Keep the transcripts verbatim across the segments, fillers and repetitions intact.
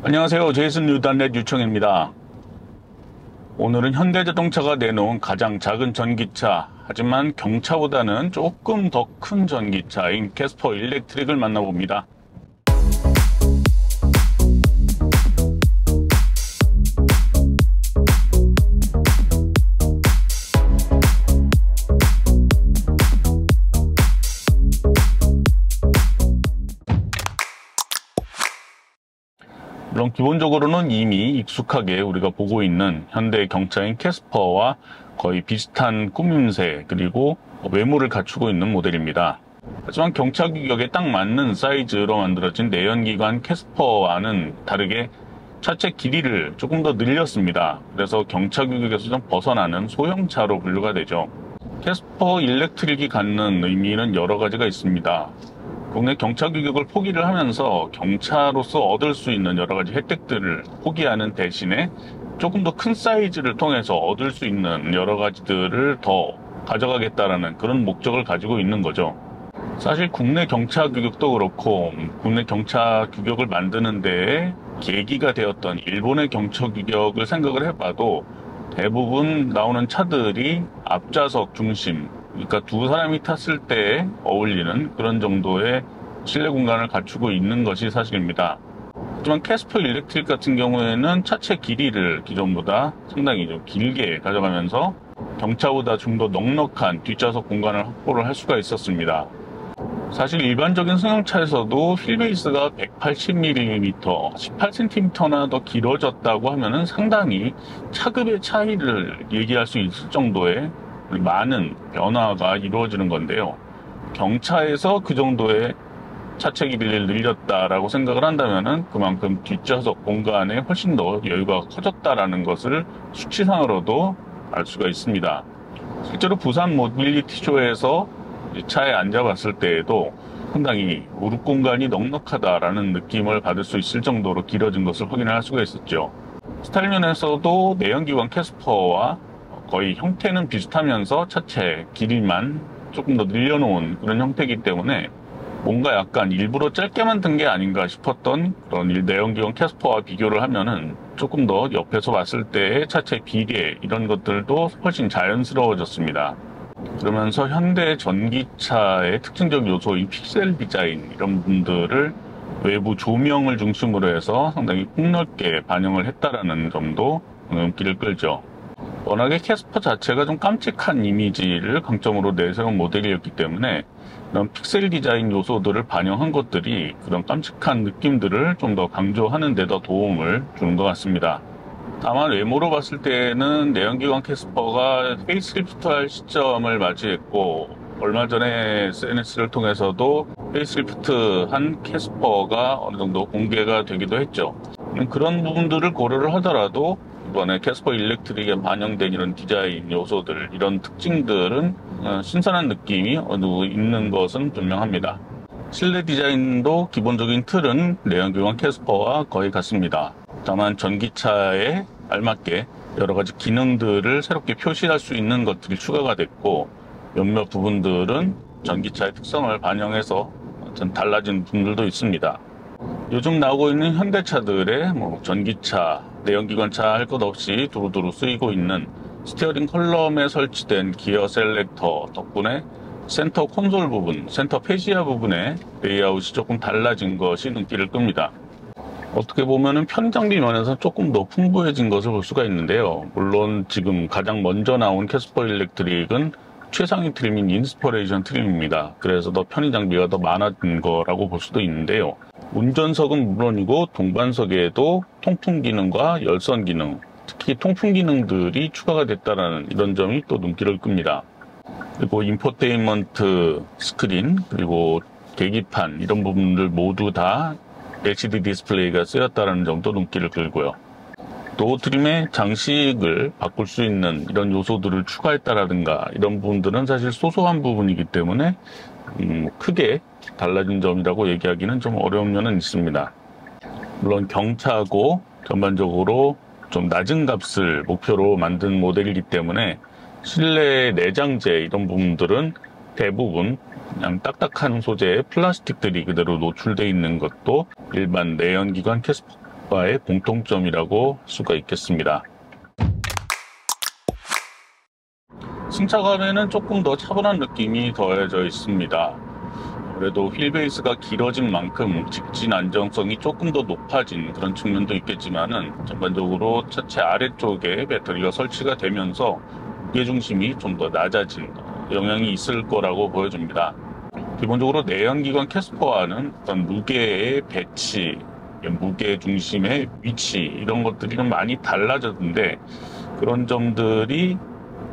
안녕하세요. 제이슨류닷넷 유청입니다. 오늘은 현대자동차가 내놓은 가장 작은 전기차, 하지만 경차보다는 조금 더 큰 전기차인 캐스퍼 일렉트릭을 만나봅니다. 물론 기본적으로는 이미 익숙하게 우리가 보고 있는 현대 경차인 캐스퍼와 거의 비슷한 꾸밈새 그리고 외모를 갖추고 있는 모델입니다. 하지만 경차 규격에 딱 맞는 사이즈로 만들어진 내연기관 캐스퍼와는 다르게 차체 길이를 조금 더 늘렸습니다. 그래서 경차 규격에서 좀 벗어나는 소형차로 분류가 되죠. 캐스퍼 일렉트릭이 갖는 의미는 여러 가지가 있습니다. 국내 경차 규격을 포기를 하면서 경차로서 얻을 수 있는 여러 가지 혜택들을 포기하는 대신에 조금 더 큰 사이즈를 통해서 얻을 수 있는 여러 가지들을 더 가져가겠다라는 그런 목적을 가지고 있는 거죠. 사실 국내 경차 규격도 그렇고 국내 경차 규격을 만드는 데에 계기가 되었던 일본의 경차 규격을 생각을 해봐도 대부분 나오는 차들이 앞좌석 중심, 그러니까 두 사람이 탔을 때 어울리는 그런 정도의 실내 공간을 갖추고 있는 것이 사실입니다. 하지만 캐스퍼 일렉트릭 같은 경우에는 차체 길이를 기존보다 상당히 좀 길게 가져가면서 경차보다 좀 더 넉넉한 뒷좌석 공간을 확보를 할 수가 있었습니다. 사실 일반적인 승용차에서도 휠베이스가 백팔십 밀리미터, 십팔 센티미터나 더 길어졌다고 하면은 상당히 차급의 차이를 얘기할 수 있을 정도의 많은 변화가 이루어지는 건데요. 경차에서 그 정도의 차체 길이를 늘렸다라고 생각을 한다면은 그만큼 뒷좌석 공간에 훨씬 더 여유가 커졌다라는 것을 수치상으로도 알 수가 있습니다. 실제로 부산 모빌리티쇼에서 차에 앉아봤을 때에도 상당히 무릎 공간이 넉넉하다라는 느낌을 받을 수 있을 정도로 길어진 것을 확인할 수가 있었죠. 스타일 면에서도 내연기관 캐스퍼와 거의 형태는 비슷하면서 차체 길이만 조금 더 늘려놓은 그런 형태이기 때문에 뭔가 약간 일부러 짧게 만든 게 아닌가 싶었던 그런 내연기관 캐스퍼와 비교를 하면은 조금 더 옆에서 봤을 때의 차체 비례 이런 것들도 훨씬 자연스러워졌습니다. 그러면서 현대 전기차의 특징적 요소인 픽셀 디자인 이런 부분들을 외부 조명을 중심으로 해서 상당히 폭넓게 반영을 했다라는 점도 눈길을 끌죠. 워낙에 캐스퍼 자체가 좀 깜찍한 이미지를 강점으로 내세운 모델이었기 때문에 이런 픽셀 디자인 요소들을 반영한 것들이 그런 깜찍한 느낌들을 좀 더 강조하는 데 더 도움을 주는 것 같습니다. 다만 외모로 봤을 때는 내연기관 캐스퍼가 페이스리프트할 시점을 맞이했고 얼마 전에 에스엔에스를 통해서도 페이스리프트한 캐스퍼가 어느 정도 공개가 되기도 했죠. 그런 부분들을 고려를 하더라도 이번에 캐스퍼 일렉트릭에 반영된 이런 디자인 요소들, 이런 특징들은 신선한 느낌이 어느 정도 있는 것은 분명합니다. 실내 디자인도 기본적인 틀은 내연기관 캐스퍼와 거의 같습니다. 다만 전기차에 알맞게 여러 가지 기능들을 새롭게 표시할 수 있는 것들이 추가가 됐고 몇몇 부분들은 전기차의 특성을 반영해서 달라진 부분들도 있습니다. 요즘 나오고 있는 현대차들의 뭐 전기차, 내연기관차 할 것 없이 두루두루 쓰이고 있는 스티어링 컬럼에 설치된 기어 셀렉터 덕분에 센터 콘솔 부분, 센터 페시아 부분의 레이아웃이 조금 달라진 것이 눈길을 끕니다. 어떻게 보면은 편의장비 면에서 조금 더 풍부해진 것을 볼 수가 있는데요. 물론 지금 가장 먼저 나온 캐스퍼 일렉트릭은 최상위 트림인 인스퍼레이션 트림입니다. 그래서 더 편의장비가 더 많아진 거라고 볼 수도 있는데요. 운전석은 물론이고 동반석에도 통풍 기능과 열선 기능, 특히 통풍 기능들이 추가가 됐다라는 이런 점이 또 눈길을 끕니다. 그리고 인포테인먼트 스크린, 그리고 계기판 이런 부분들 모두 다 엘시디 디스플레이가 쓰였다는 점도 눈길을 끌고요. 또 트림의 장식을 바꿀 수 있는 이런 요소들을 추가했다라든가 이런 부분들은 사실 소소한 부분이기 때문에 음, 크게 달라진 점이라고 얘기하기는 좀 어려운 면은 있습니다. 물론 경차고 전반적으로 좀 낮은 값을 목표로 만든 모델이기 때문에 실내 내장재 이런 부분들은 대부분 그냥 딱딱한 소재의 플라스틱들이 그대로 노출되어 있는 것도 일반 내연기관 캐스퍼 바의 공통점이라고 할 수가 있겠습니다. 승차감에는 조금 더 차분한 느낌이 더해져 있습니다. 그래도 휠베이스가 길어진 만큼 직진 안정성이 조금 더 높아진 그런 측면도 있겠지만은 전반적으로 차체 아래쪽에 배터리가 설치가 되면서 무게중심이 좀 더 낮아진 영향이 있을 거라고 보여집니다. 기본적으로 내연기관 캐스퍼와는 어떤 무게의 배치, 무게중심의 위치 이런 것들이 좀 많이 달라졌는데 그런 점들이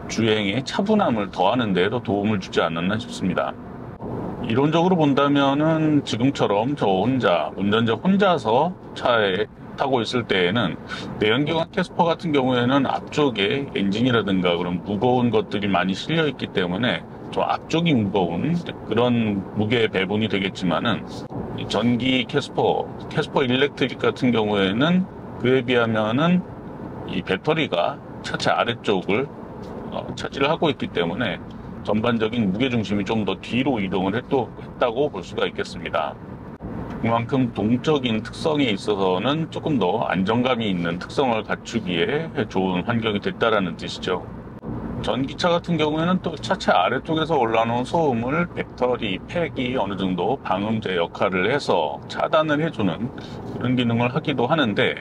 주행의 차분함을 더하는 데도 도움을 주지 않았나 싶습니다. 이론적으로 본다면은 지금처럼 저 혼자, 운전자 혼자서 차에 타고 있을 때에는 내연기관 캐스퍼 같은 경우에는 앞쪽에 엔진이라든가 그런 무거운 것들이 많이 실려 있기 때문에 저 앞쪽이 무거운 그런 무게 배분이 되겠지만은 전기 캐스퍼, 캐스퍼 일렉트릭 같은 경우에는 그에 비하면은 이 배터리가 차체 아래쪽을 차지를 하고 있기 때문에 전반적인 무게중심이 좀 더 뒤로 이동을 했다고 볼 수가 있겠습니다. 그만큼 동적인 특성에 있어서는 조금 더 안정감이 있는 특성을 갖추기에 좋은 환경이 됐다라는 뜻이죠. 전기차 같은 경우에는 또 차체 아래쪽에서 올라오는 소음을 배터리 팩이 어느 정도 방음제 역할을 해서 차단을 해주는 그런 기능을 하기도 하는데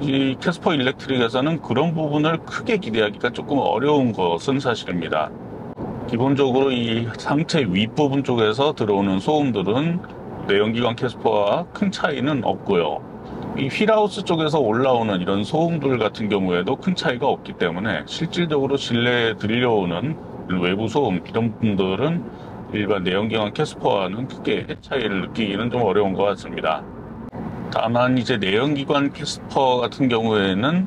이 캐스퍼 일렉트릭에서는 그런 부분을 크게 기대하기가 조금 어려운 것은 사실입니다. 기본적으로 이 상체 윗부분 쪽에서 들어오는 소음들은 내연기관 캐스퍼와 큰 차이는 없고요. 이 휠하우스 쪽에서 올라오는 이런 소음들 같은 경우에도 큰 차이가 없기 때문에 실질적으로 실내에 들려오는 외부 소음 이런 부분들은 일반 내연기관 캐스퍼와는 크게 차이를 느끼기는 좀 어려운 것 같습니다. 다만 이제 내연기관 캐스퍼 같은 경우에는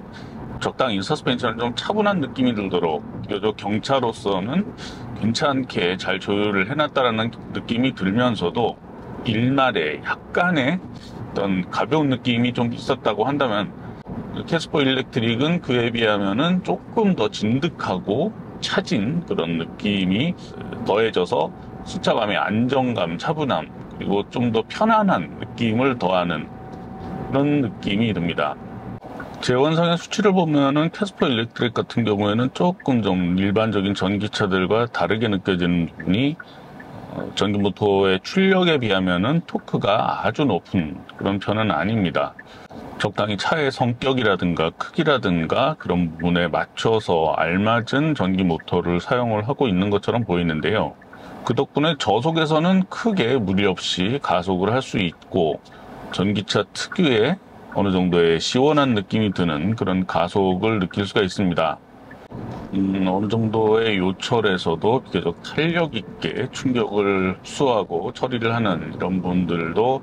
적당히 서스펜션을 좀 차분한 느낌이 들도록 비교적 경차로서는 괜찮게 잘 조율을 해놨다라는 느낌이 들면서도 일말에 약간의 어떤 가벼운 느낌이 좀 있었다고 한다면 캐스퍼 일렉트릭은 그에 비하면은 조금 더 진득하고 차진 그런 느낌이 더해져서 승차감의 안정감, 차분함 그리고 좀 더 편안한 느낌을 더하는 그런 느낌이 듭니다. 제원상의 수치를 보면은 캐스퍼 일렉트릭 같은 경우에는 조금 좀 일반적인 전기차들과 다르게 느껴지는 부분이 전기모터의 출력에 비하면은 토크가 아주 높은 그런 편은 아닙니다. 적당히 차의 성격이라든가 크기라든가 그런 부분에 맞춰서 알맞은 전기모터를 사용을 하고 있는 것처럼 보이는데요. 그 덕분에 저속에서는 크게 무리 없이 가속을 할 수 있고 전기차 특유의 어느 정도의 시원한 느낌이 드는 그런 가속을 느낄 수가 있습니다. 음, 어느 정도의 요철에서도 비교적 탄력 있게 충격을 흡수하고 처리를 하는 이런 분들도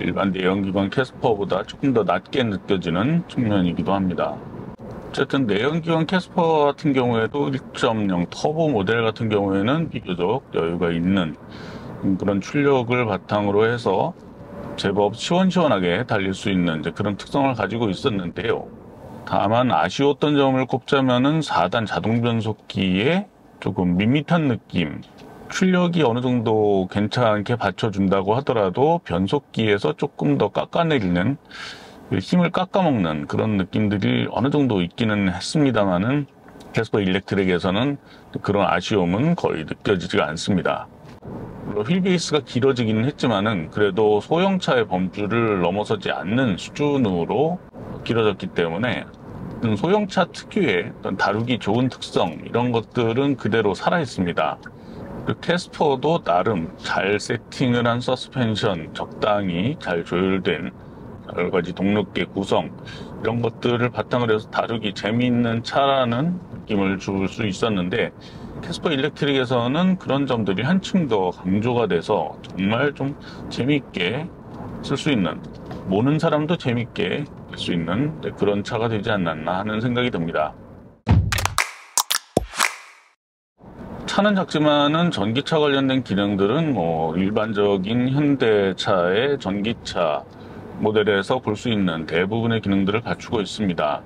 일반 내연기관 캐스퍼보다 조금 더 낮게 느껴지는 측면이기도 합니다. 어쨌든 내연기관 캐스퍼 같은 경우에도 일 점 영 터보 모델 같은 경우에는 비교적 여유가 있는 그런 출력을 바탕으로 해서 제법 시원시원하게 달릴 수 있는 이제 그런 특성을 가지고 있었는데요. 다만 아쉬웠던 점을 꼽자면은 사 단 자동 변속기에 조금 밋밋한 느낌, 출력이 어느 정도 괜찮게 받쳐준다고 하더라도 변속기에서 조금 더 깎아내리는, 힘을 깎아먹는 그런 느낌들이 어느 정도 있기는 했습니다만은 캐스퍼 일렉트릭에서는 그런 아쉬움은 거의 느껴지지가 않습니다. 휠베이스가 길어지기는 했지만은 그래도 소형차의 범주를 넘어서지 않는 수준으로 길어졌기 때문에 소형차 특유의 다루기 좋은 특성 이런 것들은 그대로 살아있습니다. 캐스퍼도 나름 잘 세팅을 한 서스펜션, 적당히 잘 조율된 여러 가지 동력계 구성 이런 것들을 바탕으로 해서 다루기 재미있는 차라는 느낌을 줄 수 있었는데 캐스퍼 일렉트릭에서는 그런 점들이 한층 더 강조가 돼서 정말 좀 재미있게 쓸 수 있는, 모는 사람도 재미있게 쓸 수 있는 그런 차가 되지 않았나 하는 생각이 듭니다. 차는 작지만은 전기차 관련된 기능들은 뭐 일반적인 현대차의 전기차 모델에서 볼 수 있는 대부분의 기능들을 갖추고 있습니다.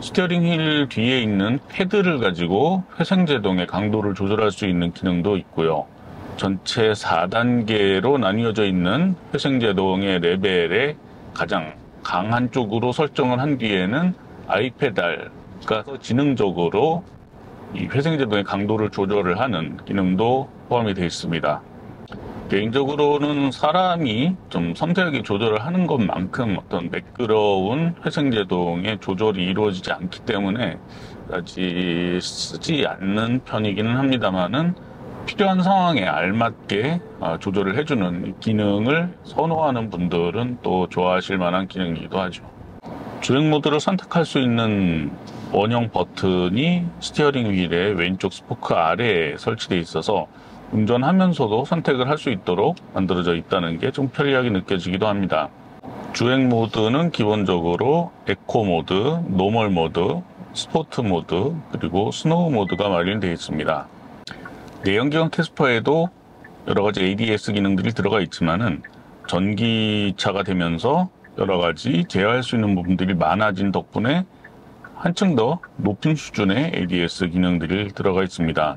스티어링 휠 뒤에 있는 패드를 가지고 회생제동의 강도를 조절할 수 있는 기능도 있고요. 전체 사 단계로 나뉘어져 있는 회생제동의 레벨의 가장 강한 쪽으로 설정을 한 뒤에는 아이페달, 그러니까 지능적으로 이 회생제동의 강도를 조절을 하는 기능도 포함이 되어 있습니다. 개인적으로는 사람이 좀 섬세하게 조절을 하는 것만큼 어떤 매끄러운 회생제동의 조절이 이루어지지 않기 때문에 까지 쓰지 않는 편이기는 합니다만은 필요한 상황에 알맞게 조절을 해주는 기능을 선호하는 분들은 또 좋아하실 만한 기능이기도 하죠. 주행 모드를 선택할 수 있는 원형 버튼이 스티어링 휠의 왼쪽 스포크 아래에 설치되어 있어서 운전하면서도 선택을 할 수 있도록 만들어져 있다는 게 좀 편리하게 느껴지기도 합니다. 주행 모드는 기본적으로 에코 모드, 노멀 모드, 스포트 모드, 그리고 스노우 모드가 마련되어 있습니다. 내연기관 캐스퍼에도 여러가지 에이디에스 기능들이 들어가 있지만은 전기차가 되면서 여러가지 제어할 수 있는 부분들이 많아진 덕분에 한층 더 높은 수준의 에이디에스 기능들이 들어가 있습니다.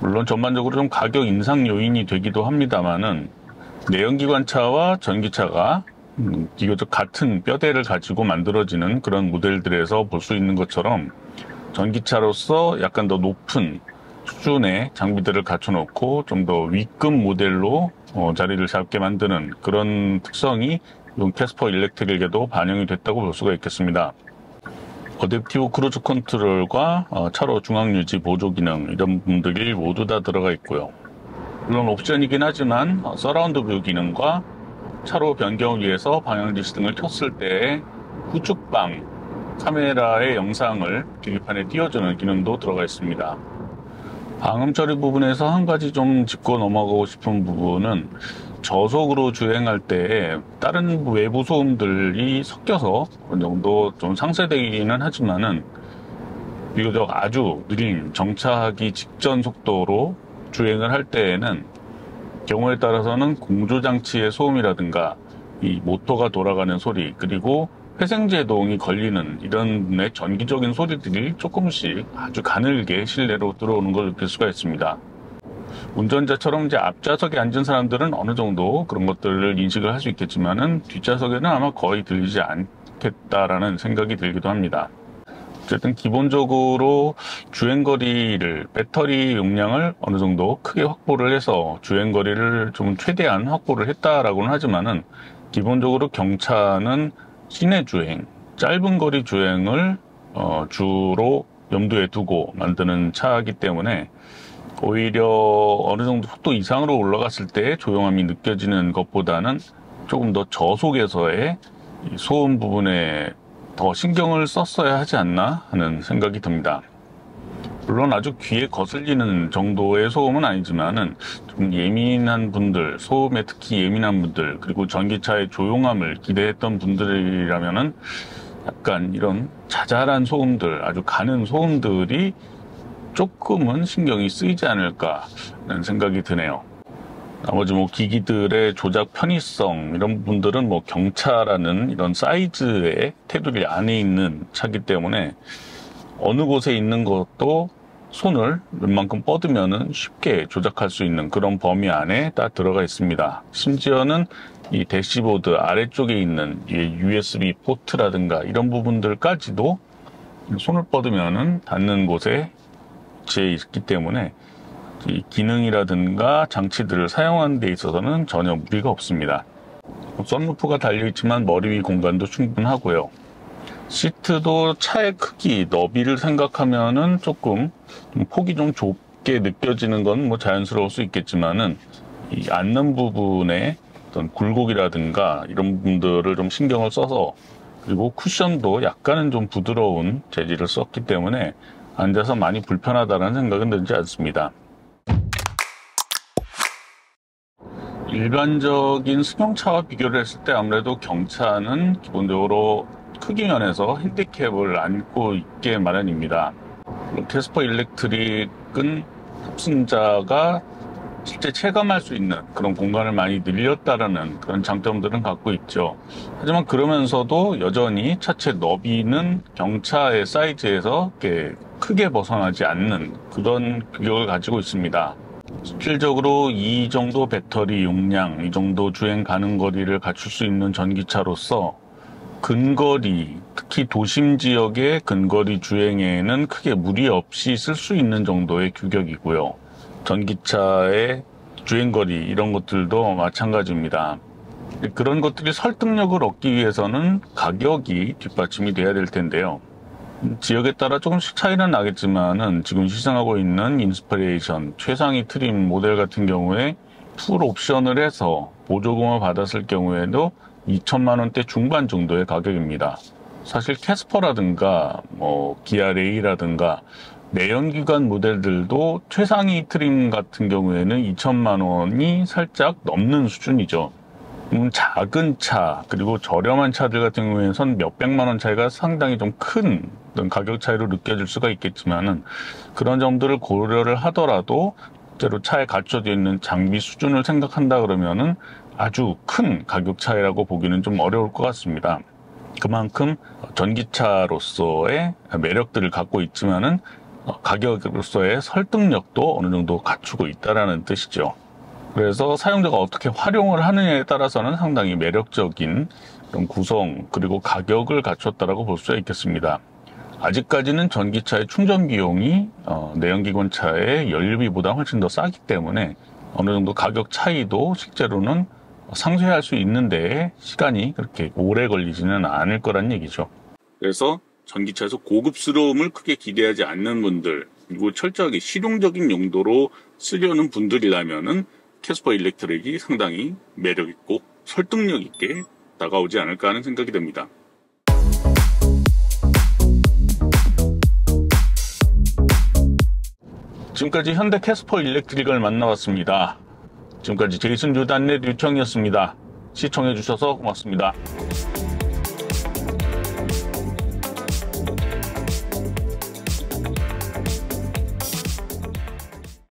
물론 전반적으로 좀 가격 인상 요인이 되기도 합니다만은 내연기관차와 전기차가 비교적 같은 뼈대를 가지고 만들어지는 그런 모델들에서 볼 수 있는 것처럼 전기차로서 약간 더 높은 수준의 장비들을 갖춰놓고 좀 더 윗급 모델로 어, 자리를 잡게 만드는 그런 특성이 이 캐스퍼 일렉트릭에도 반영이 됐다고 볼 수가 있겠습니다. 어댑티브 크루즈 컨트롤과 어, 차로 중앙 유지 보조 기능 이런 부분들이 모두 다 들어가 있고요. 물론 옵션이긴 하지만 어, 서라운드 뷰 기능과 차로 변경을 위해서 방향지시 등을 켰을 때 후측방 카메라의 영상을 계기판에 띄워주는 기능도 들어가 있습니다. 방음 처리 부분에서 한 가지 좀 짚고 넘어가고 싶은 부분은 저속으로 주행할 때 다른 외부 소음들이 섞여서 어느 정도 좀 상쇄되기는 하지만은 비교적 아주 느린 정차하기 직전 속도로 주행을 할 때에는 경우에 따라서는 공조장치의 소음이라든가 이 모터가 돌아가는 소리, 그리고 회생제동이 걸리는 이런 내 전기적인 소리들이 조금씩 아주 가늘게 실내로 들어오는 걸 느낄 수가 있습니다. 운전자처럼 이제 앞좌석에 앉은 사람들은 어느 정도 그런 것들을 인식을 할 수 있겠지만은 뒷좌석에는 아마 거의 들리지 않겠다라는 생각이 들기도 합니다. 어쨌든 기본적으로 주행거리를, 배터리 용량을 어느 정도 크게 확보를 해서 주행거리를 좀 최대한 확보를 했다라고는 하지만은 기본적으로 경차는 시내 주행, 짧은 거리 주행을 어, 주로 염두에 두고 만드는 차이기 때문에 오히려 어느 정도 속도 이상으로 올라갔을 때 조용함이 느껴지는 것보다는 조금 더 저속에서의 소음 부분에 더 신경을 썼어야 하지 않나 하는 생각이 듭니다. 물론 아주 귀에 거슬리는 정도의 소음은 아니지만은 좀 예민한 분들, 소음에 특히 예민한 분들, 그리고 전기차의 조용함을 기대했던 분들이라면은 약간 이런 자잘한 소음들, 아주 가는 소음들이 조금은 신경이 쓰이지 않을까 하는 생각이 드네요. 나머지 뭐 기기들의 조작 편의성 이런 부분들은 뭐 경차라는 이런 사이즈의 테두리 안에 있는 차기 때문에 어느 곳에 있는 것도 손을 웬만큼 뻗으면 쉽게 조작할 수 있는 그런 범위 안에 딱 들어가 있습니다. 심지어는 이 대시보드 아래쪽에 있는 이 유에스비 포트라든가 이런 부분들까지도 손을 뻗으면 닿는 곳에 위치해 있기 때문에 이 기능이라든가 장치들을 사용하는 데 있어서는 전혀 무리가 없습니다. 선루프가 달려있지만 머리 위 공간도 충분하고요. 시트도 차의 크기, 너비를 생각하면은 조금 폭이 좀 좁게 느껴지는 건 뭐 자연스러울 수 있겠지만은 이 앉는 부분에 어떤 굴곡이라든가 이런 부분들을 좀 신경을 써서, 그리고 쿠션도 약간은 좀 부드러운 재질을 썼기 때문에 앉아서 많이 불편하다는 생각은 들지 않습니다. 일반적인 승용차와 비교를 했을 때 아무래도 경차는 기본적으로 크기 면에서 핸디캡을 안고 있게 마련입니다. 캐스퍼 일렉트릭은 탑승자가 실제 체감할 수 있는 그런 공간을 많이 늘렸다라는 그런 장점들은 갖고 있죠. 하지만 그러면서도 여전히 차체 너비는 경차의 사이즈에서 이렇게 크게 벗어나지 않는 그런 규격을 가지고 있습니다. 실질적으로 이 정도 배터리 용량, 이 정도 주행 가는 거리를 갖출 수 있는 전기차로서 근거리, 특히 도심 지역의 근거리 주행에는 크게 무리 없이 쓸 수 있는 정도의 규격이고요. 전기차의 주행거리 이런 것들도 마찬가지입니다. 그런 것들이 설득력을 얻기 위해서는 가격이 뒷받침이 돼야 될 텐데요. 지역에 따라 조금씩 차이는 나겠지만은 지금 시승하고 있는 인스피레이션 최상위 트림 모델 같은 경우에 풀 옵션을 해서 보조금을 받았을 경우에도 이천만 원대 중반 정도의 가격입니다. 사실 캐스퍼라든가 뭐 기아 레이라든가 내연기관 모델들도 최상위 트림 같은 경우에는 이천만 원이 살짝 넘는 수준이죠. 음, 작은 차 그리고 저렴한 차들 같은 경우에는 몇백만 원 차이가 상당히 좀 큰 가격 차이로 느껴질 수가 있겠지만은 그런 점들을 고려를 하더라도 실제로 차에 갖춰져 있는 장비 수준을 생각한다 그러면은 아주 큰 가격 차이라고 보기는 좀 어려울 것 같습니다. 그만큼 전기차로서의 매력들을 갖고 있지만은 가격으로서의 설득력도 어느 정도 갖추고 있다라는 뜻이죠. 그래서 사용자가 어떻게 활용을 하느냐에 따라서는 상당히 매력적인 그런 구성 그리고 가격을 갖췄다라고 볼 수 있겠습니다. 아직까지는 전기차의 충전 비용이 어, 내연기관 차의 연료비보다 훨씬 더 싸기 때문에 어느 정도 가격 차이도 실제로는 상쇄할 수 있는데 시간이 그렇게 오래 걸리지는 않을 거란 얘기죠. 그래서 전기차에서 고급스러움을 크게 기대하지 않는 분들 그리고 철저하게 실용적인 용도로 쓰려는 분들이라면은 캐스퍼 일렉트릭이 상당히 매력있고 설득력 있게 다가오지 않을까 하는 생각이 듭니다. 지금까지 현대 캐스퍼 일렉트릭을 만나봤습니다. 지금까지 제이슨 류닷넷 유청이었습니다. 시청해주셔서 고맙습니다.